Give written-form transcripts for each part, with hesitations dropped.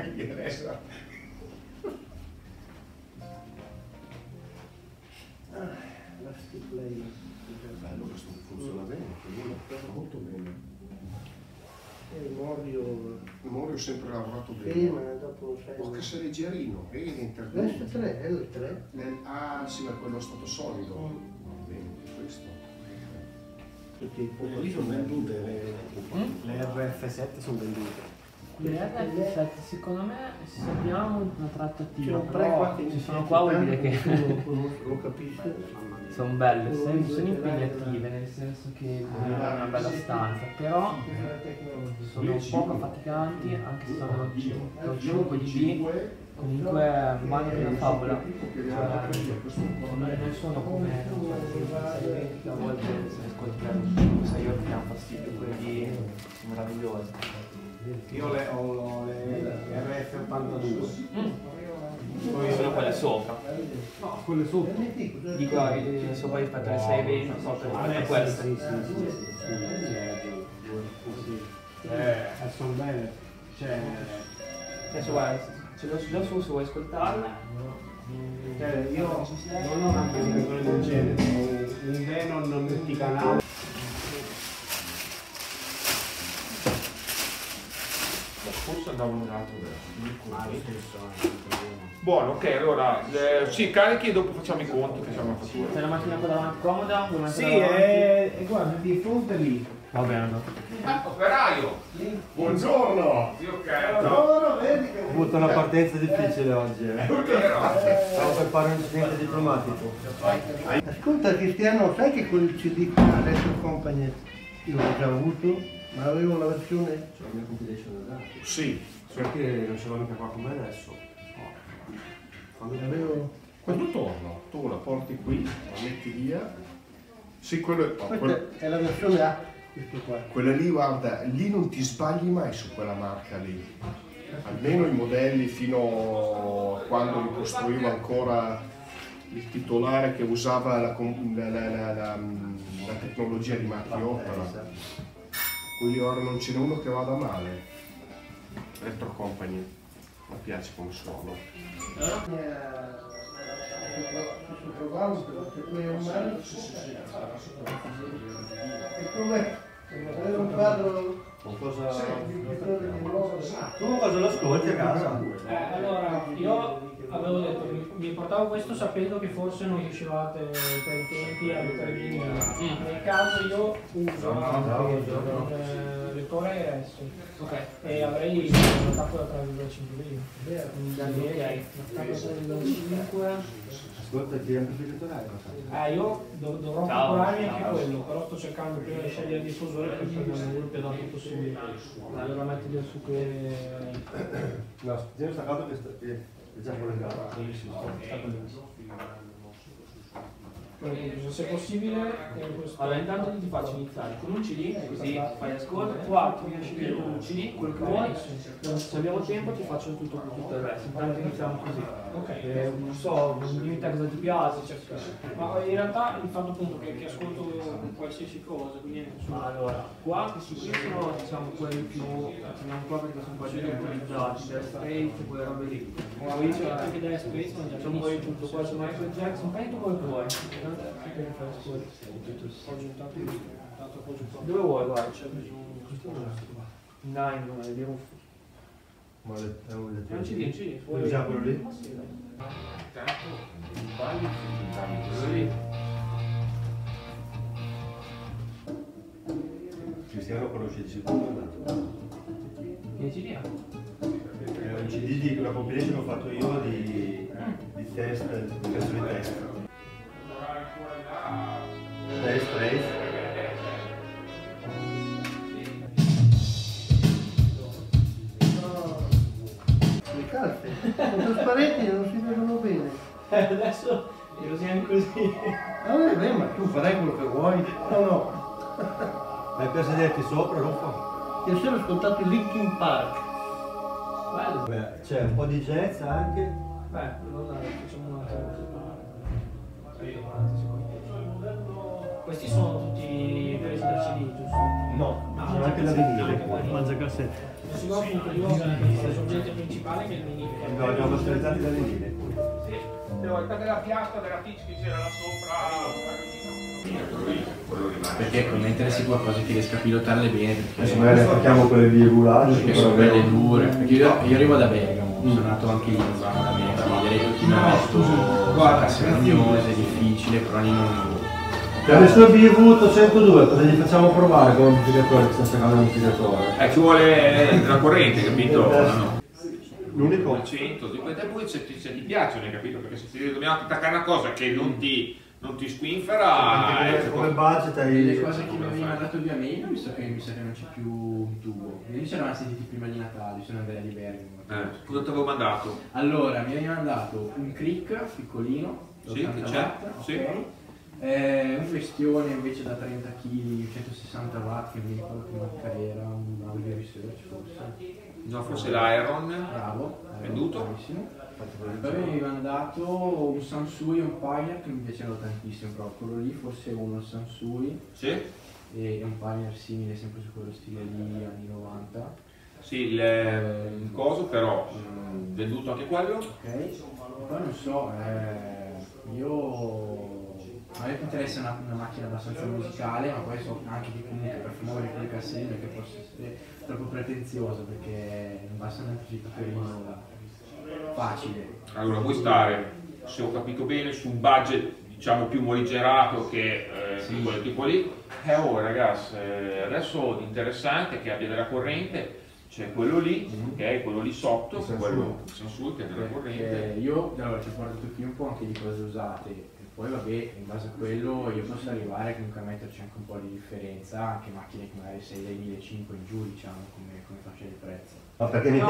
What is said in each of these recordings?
Quindi adesso... Bello, questo funziona bene, molto bene. Il Morio sempre lavorato bene. Sì, ma dopo sai... Oh, che sei leggerino, bene, intervenuto. L3, L3. Ah, sì, ma quello è stato solido. Va bene, questo. Quelle lì sono vendute, le RF7 sono vendute. Le RF7 secondo me, sappiamo una trattativa, però ci sono qua, vuol dire che lo capisco. Sono belle, sono impegnative, nel senso che è una bella stanza, però sono poco faticanti, anche se sono 5 dB, comunque vanno in una favola, non sono come a volte se ne ascoltiamo 5-6 ore che hanno fastidio, quelli meravigliosi. Io le ho le RF82, poi sono quelle sopra. No, quelle sotto. Dico, sopra rispetto alle 620, sopra rispetto a queste. Sì. Sono belle. Cioè, adesso guarda, ce l'ho già su, se vuoi ascoltarla. Io non ho una canzone del genere, in me non metti canale. Forse andavo un altro verso. Buono, ok, allora sì, carichi e dopo facciamo i conti, facciamo la fattura. C'è una macchina qua davanti comoda? Sì, e guarda, di fronte lì. Va bene. Operaio! Buongiorno! Sì, ok. Buongiorno, vedi che... Ho avuto una partenza difficile oggi. Stavo per fare un incidente diplomatico. Ascolta Cristiano, sai che quel CD qua, Retro Company, io l'ho già avuto? Ma avevo la versione? Cioè la mia compilation data? Sì. Perché non ce l'ho mica qua con me adesso? No. Quando torno, tu la porti qui, la metti via. Sì, quello è... Oh, quello... è la versione A, questo qua. Quella lì, guarda, lì non ti sbagli mai su quella marca lì. Almeno i modelli fino a quando li costruiva ancora il titolare che usava la tecnologia di Marchiotta. Quindi ora non ce n'è uno che vada male. Retro Company, mi piace come suono. Tu cosa lo ascolti a casa? Allora, io avevo detto, mi portavo questo sapendo che forse non riuscivate per i tempi a mettere in nel caso io uso il lettore RS, ok, e avrei un capo da 3,5 mm, ascolta, ti amplificatore io dovrò comprarmi anche quello, però sto cercando prima di scegliere il diffusore per prendere un gruppo da tutto subito, allora metti via su che no, ti ho staccato che è già collegato. Se possibile, allora intanto ti faccio iniziare con un CD, così fai ascolto, qua ti riesci a scegliere con un CD, quel che vuoi, se abbiamo tempo ti faccio tutto il resto, intanto iniziamo così. Ok, non so, dimmi te cosa ti piace, certo. Ma in realtà il fatto appunto che ascolto qualsiasi cosa, quindi allora, qua questi qui sono diciamo quelli più, andiamo qua perché sono un po' utilizzati, Dead Space, quelle robe lì. Qui c'è anche Dead Space, c'è un po' di tutto, qua c'è Michael Jackson, fai tu quello che vuoi. Dove vuoi, guarda, c'è non è vero. Ma è un CD, è già quello lì? Sì, Cristiano conosce il CD. Che CD ha? È un CD di quella compilation che ho fatto io di test, di canzoni test. Le calze, sono trasparenti e non si vedono bene. Adesso le usiamo così. Ah, beh, ma tu farai quello che vuoi. No, no. Ma per sederti sopra, non fa. Io sono ascoltato il Linkin Park. Bello. Beh, c'è un po' di jazz anche. Beh, allora facciamo un attimo. Questi sono tutti presi da CD, giusto? No, c'è anche la vinile, mangiacassette. Sì, appunto, io sono il soggetto principale. principale che è il vinile. Lo abbiamo storizzati da vinile. Sì, una volta della piastra della pitch che c'era là sopra. Perché con mettere si qualcosa che riesca a pilotarle bene. Adesso magari facciamo quelle di roulage. Perché sono belle dure. Perché io arrivo da Bergamo, sono nato anche lì in zona da Bergamo, vedere tutti i casse rognose, è difficile, però lì non. Questo VEV802 cosa gli facciamo provare con un amplificatore che sta staccando l'amplificatore? Ci vuole la corrente, capito? No. L'unico 100, e poi se ti piacciono, capito? Perché se ti dobbiamo attaccare una cosa che non ti squinfera. Perché come budget hai le cose che mi avevi mandato via mail, mi sa che non c'è più un tubo. Noi ci eravamo sentiti prima di Natale, sono Andrea Liberti. Cosa ti avevo mandato? Allora, mi avevi mandato un crick piccolino, sì, che c'è, sì. Un bestione invece da 30 kg, 160 watt, che mi ricordo che marca era, un Audio Research forse. No, forse l'Iron. Bravo, venduto. Poi mi aveva mandato un Samsui e un Pioneer che mi piacevano tantissimo, però quello lì forse uno Samsui, sì. E un Pioneer simile, sempre su quello stile lì, anni 90. Sì, il coso però, venduto anche quello. Ok, poi non so, io... A me interessa una macchina abbastanza musicale, ma poi so anche che comunque per muovere quelle cassine che possa essere troppo pretenzioso, perché non basta un amplificatore facile. Allora puoi stare, se ho capito bene, su un budget diciamo più morigerato che sì, quello tipo lì. Oh ragazzi, adesso interessante che abbia della corrente. C'è quello lì, che è quello lì sotto, quello Samsung che è della corrente. Io allora ci ho portato qui un po' anche di cose usate. Poi vabbè, in base a quello io posso arrivare comunque a metterci anche un po' di differenza, anche macchine che magari sei dai 1500 in giù, diciamo, come fascia di prezzo. Ma perché mi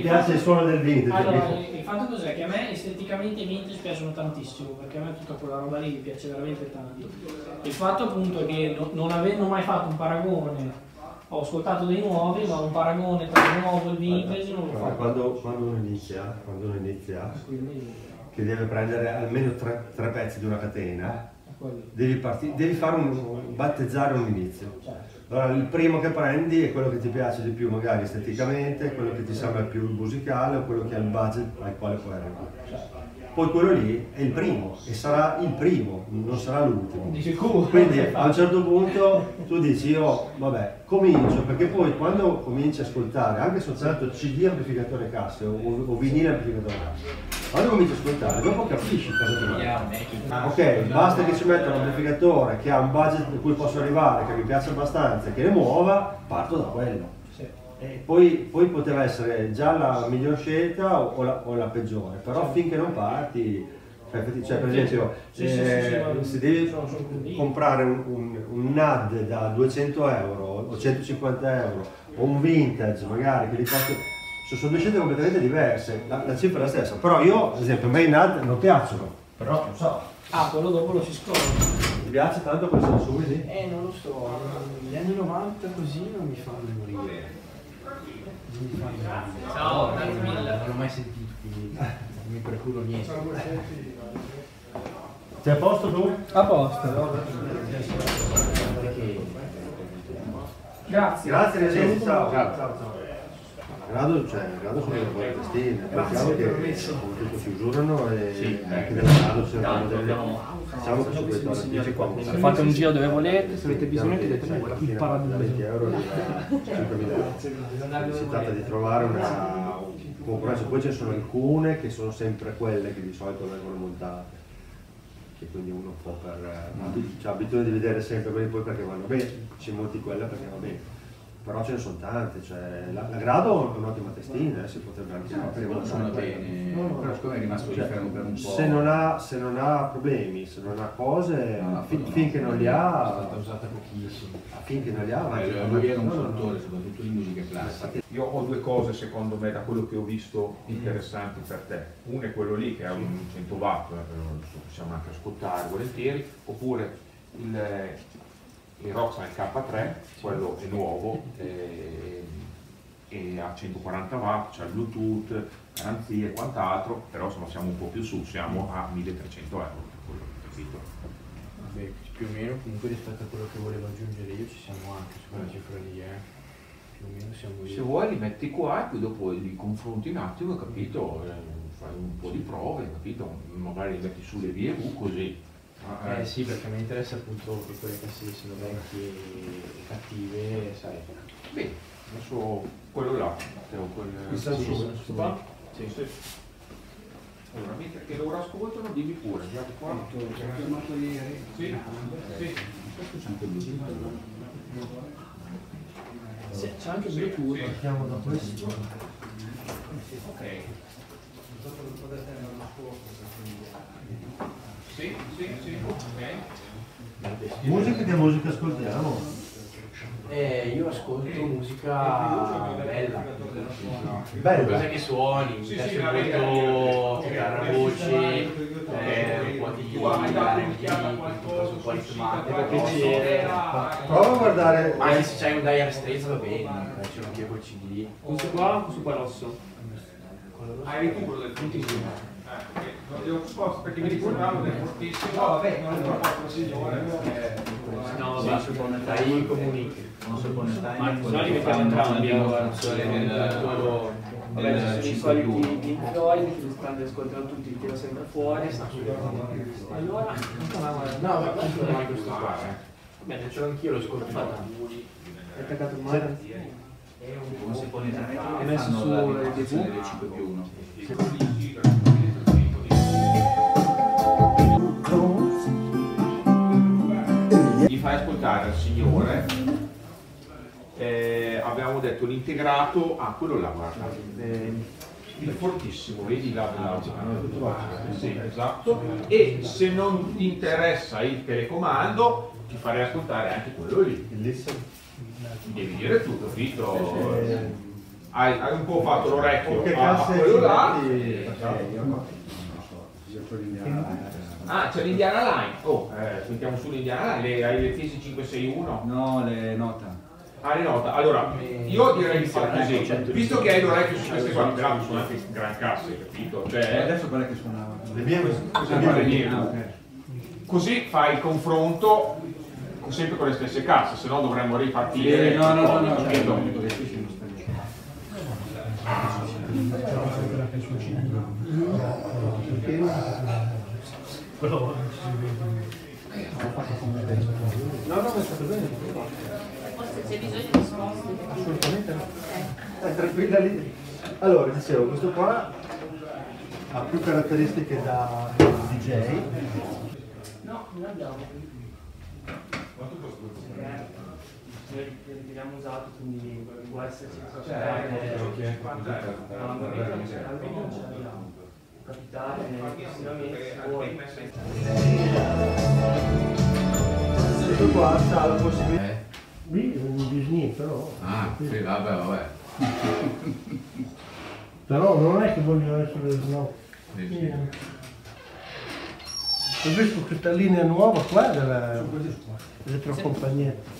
piace il suono del vintage. Allora, il fatto cos'è? Che a me esteticamente i vintage piacciono tantissimo, perché a me tutta quella roba lì mi piace veramente tanto. Il fatto appunto è che non avendo mai fatto un paragone, ho ascoltato dei nuovi, ma un paragone tra il nuovo e il vintage non lo faccio. Quando uno inizia... Quindi, che deve prendere almeno tre pezzi di una catena, devi fare battezzare un inizio. Allora il primo che prendi è quello che ti piace di più magari esteticamente, quello che ti sembra più musicale o quello che ha il budget al quale puoi arrivare. Poi quello lì è il primo e sarà il primo, non sarà l'ultimo. Quindi a un certo punto tu dici io vabbè comincio, perché poi quando cominci a ascoltare, anche se ho certo CD amplificatore casse o vinile amplificatore casse, quando cominci a ascoltare, dopo capisci cosa ti manca. Ok, basta che ci metta un amplificatore che ha un budget a cui posso arrivare, che mi piace abbastanza, che ne muova, parto da quello. E poi poteva essere già la miglior scelta o la peggiore, però finché non parti, cioè per esempio se devi comprare un NAD da 200 euro o 150 euro o un vintage magari che li faccio... Sono due scelte completamente diverse, la cifra è la stessa, però io, ad esempio, a me i NAD non piacciono, però non so. Ah, quello dopo lo si scorda. Ti piace tanto questo Samsung? Sì? Non lo so, gli anni 90 così non mi fanno morire. Ciao, non l'ho mai sentito, quindi non mi procuro niente. Sei a posto tu? A posto. Grazie. Grazie, ciao. Grado sono le buone testine, poi diciamo che tutto si usurano e sì, anche nel grado se non diciamo che su questo artificio fate un giro dove volete, se avete bisogno chiedete il paradigma. 20 euro, 5.000 euro. Si tratta di trovare un compromesso, poi ce ne sono alcune che sono sempre quelle che di solito vengono montate, che quindi uno un po' ha abitudine di vedere sempre quelli poi perché vanno bene, ci monti quella perché va bene. Però ce ne sono tante, cioè la grado è un'ottima testina, si potrebbe anche fare rimasto lì fermo per un po'. Se non ha problemi, se non ha cose, finché non li ha. È stata usata pochissimo. Finché non li ha, ma era un produttore, soprattutto di musica classica. Io ho due cose secondo me da quello che ho visto interessanti per te. Uno è quello lì che è un 100 watt, lo possiamo anche ascoltare volentieri, oppure il Roxxon K3, quello è nuovo, e a 140 watt, c'è Bluetooth, garanzie e quant'altro, però insomma siamo un po' più su, siamo a 1300 euro, quello che ho capito. Vabbè, più o meno comunque rispetto a quello che volevo aggiungere io ci siamo anche su quella cifra lì, più o meno siamo lì. Se vuoi li metti qua e poi dopo li confronti un attimo, capito? Fai un po' di prove, capito? Magari li metti sulle VEV così. Ah, sì, perché mi interessa appunto che quelle casse siano vecchie e cattive, sai. Bene, adesso quello là, questo qua? Sì, sì. Allora, mentre che loro ascoltano, dimmi pure, guarda qua. Ti ha chiamato ieri? Sì, sì. C'è anche due curve. Partiamo da questo. Ok. Sì, sì, sì, ok. Musica, che musica ascoltiamo? Io ascolto musica bella. Bella? Cosa che suoni, mi piace molto chitarra, voci, un po' di qualche per piacere. Prova a guardare. Anche se c'hai un Dire Straits va bene, c'è anche col CD. Questo qua o questo qua rosso? Hai tu quello del fortissimo? Non devo sposto perché mi ricordavo del fortissimo. No, vabbè, non lo faccio, signore. No, va dai, comunichi. Non so come stai. Ma non li mettiamo entrambi allora. Vabbè, ci sono i soliti pintroidi che stanno ascoltando tutti, il tiro sempre fuori. Allora, no, ma questo non è questo qua. Bene, ce l'ho anch'io lo scorso. Hai attaccato il mare? Come si pone è messo su la direzione del 5 più 1. Gli fai ascoltare al signore, abbiamo detto l'integrato, ah quello là guarda, il fortissimo, vedi là, sì, esatto, e se non ti interessa il telecomando ti farei ascoltare anche quello lì. Devi dire tu, capito? Hai un po' fatto l'orecchio a quello là. Ah, c'è l'Indiana Line. Oh, sentiamo sull'Indiana Line. Hai le tesi 561? No, le nota. Ah, le nota. Allora, io direi di fare così. Visto che hai l'orecchio su queste qua, bravo, suonate in gran casse, capito? Cioè, adesso quella che suonava. Le mie, le mie. Così fai il confronto sempre con le stesse casse, se no dovremmo ripartire. No, è stato bene. Forse c'è bisogno di sposti. Assolutamente no. È tranquilla lì. Allora, dicevo, questo qua ha più caratteristiche da DJ. No, non abbiamo. Quanto costa? Noi veniamo usato, quindi può esserci capitale questo qua ha la possibilità lì è un business però sì vabbè però non è che voglio essere no ho visto questa linea nuova qua della elettrocompagnetta.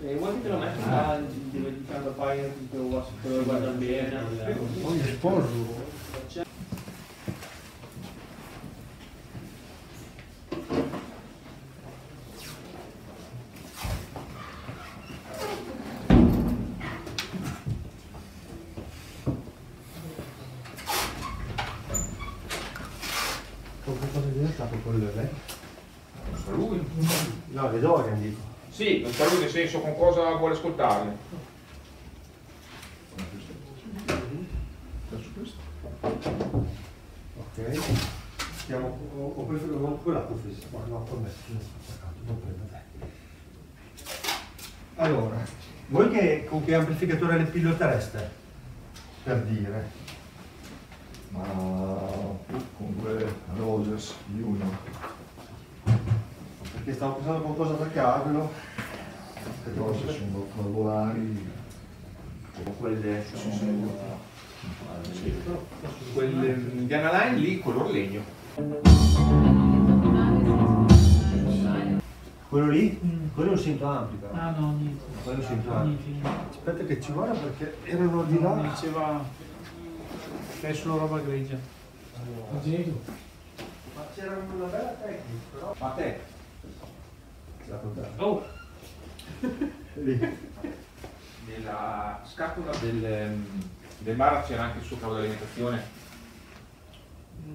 Vuoi che te lo metto là di casa Pioneer che lo guarda bene? Poi lo sposo. Sì, non sa lui nel senso con cosa vuole ascoltare. Questo? Ok. Stiamo, ho preso quell'altro fisso. No, ho messo, l'ho staccato, non prendo te. Allora, voi che con che amplificatore LP lo tereste? Per dire. Ma con quelle Rogers, Uno. Perché stavo pensando qualcosa da cavolo, queste cose sono valvolari, quelle sono quelle di Analine lì color legno. Quello lì? Quello è un sento ampio però. Ah no, niente. Quello è un sento ampio. Aspetta che ci vuole perché erano di là. Mi diceva c'è solo roba grigia. Ma c'era una bella tecnica però. Ma te? Oh! Lì. nella scatola del Mara c'era anche il suo cavo d'alimentazione?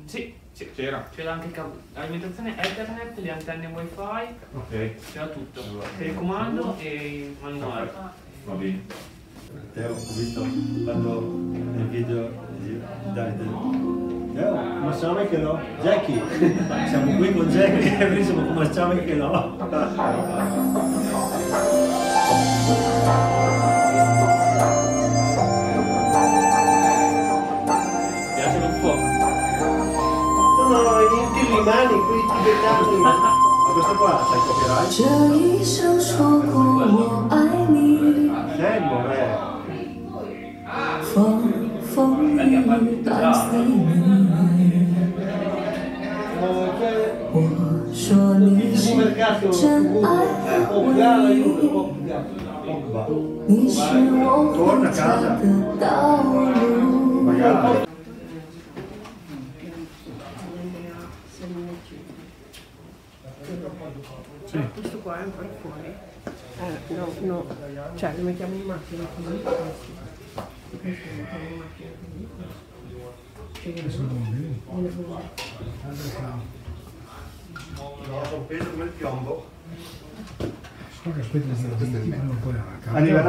Sì, c'era. C'era anche il cavo d'alimentazione, Ethernet, le antenne wifi, okay. C'era tutto, allora, telecomando e manuale. Va bene. Teo, ho visto quando nel video di Teo, come siamo che no? Jackie, siamo qui con Jackie, è bellissimo, come siamo che no? Mani, qui tibetani. Ma questa qua sai copierai? Journey so strong what I need. For me, I'm staying. Sì. Questo qua è ancora fuori. No, cioè lo mettiamo in macchina così. Questo lo mettiamo in macchina così. Che sono bene. No, sono peso come il piombo. Aspetta,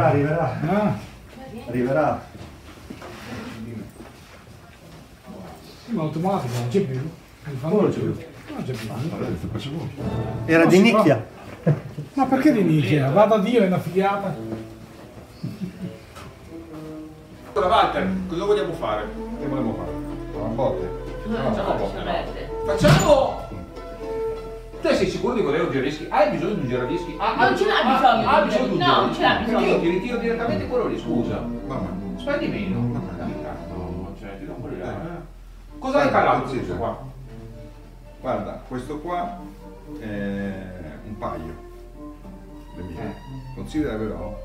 arriverà. Ah. Arriverà. Sì, ma automatico, non c'è più. Non c'è più. Era di nicchia. Ma perché di nicchia? Vado a Dio, è una figata. Allora Walter, cosa vogliamo fare? Che vogliamo fare? Una botte. No. Facciamo! Te sei sicuro di voler un giradischi? Hai bisogno di un giradischi? Non ce l'ha bisogno. Ha bisogno di un giradischi? Non ce l'ha bisogno. Io ti ritiro direttamente quello lì, scusa. Spendi meno. No, cioè ti do un po' di là. Cosa hai parlato di questo qua? Guarda, questo qua è un paio, le mie. Considera però,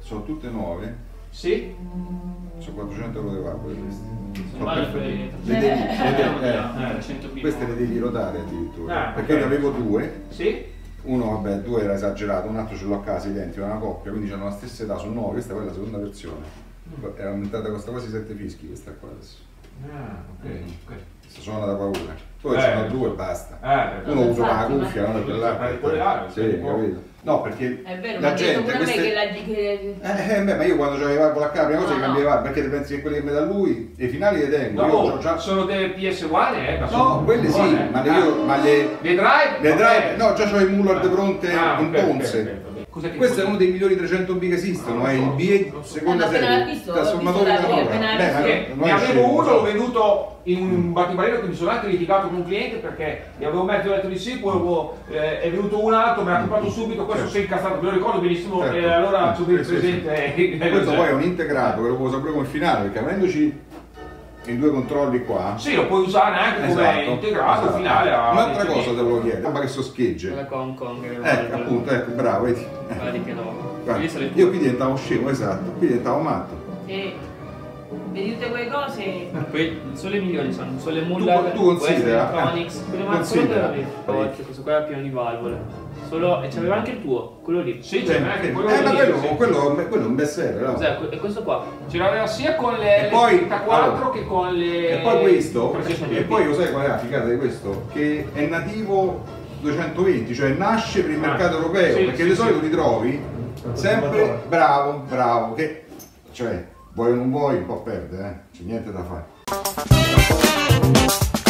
sono tutte nuove. Sì. Sono 400 euro di valore queste. Sono perfette. Queste le devi rodare addirittura. Perché ne avevo due. Sì. Uno, vabbè, due era esagerato, un altro ce l'ho a casa, identico, era una coppia, quindi hanno la stessa età, sono nuove, questa poi è la seconda versione. Era aumentata, costa quasi 7 fischi questa qua adesso. Ok. Sono da paura. Poi ce ne sono due e basta. Uno usa la cuffia, uno per l'altro. Sì, capito. No, perché è vero, la gente ma io quando c'avevo con la prima cosa che cambiava, perché pensi che quelli che mi dà lui e i finali le tengo. No, sono delle PS uguali, no, quelle sì, ma le drive, no, già c'ho i Mullard pronte con ponze. Questo è uno dei migliori 300b che esistono, è il BE seconda serie, trasformatore da roba. Ne avevo uno, l'ho venduto in un battibaleno che mi sono anche litigato con un cliente perché gli avevo messo il letto di sì, poi è venuto un altro, me l'ha comprato subito, questo si è incassato, ve lo ricordo benissimo, e allora sono presente. Questo poi è un integrato, che lo uso proprio come finale, perché avendoci i due controlli qua. Sì, lo puoi usare anche come integrato finale. Un'altra cosa te volevo chiedere, roba che soscheggia. La Kong. Ecco, appunto, ecco, bravo, vedi. Guardi che no. Io qui diventavo scemo, esatto, qui diventavo matto. Vedi tutte quelle cose? Non sono le migliori, sono le Mullard. Tu considera? Quelle considera. Questo qua è pieno di valvole. E c'aveva anche il tuo, quello lì. Sì, c'era anche quello lì. Quello è un best-seller, no? E questo qua? Ce l'aveva sia con le 34 che con le... E poi questo, e poi lo sai qual è la figata di questo? Che è nativo 220, cioè nasce per il mercato europeo, perché di solito li trovi sempre bravo, che... Cioè, vuoi o non vuoi, un po' perde, c'è niente da fare.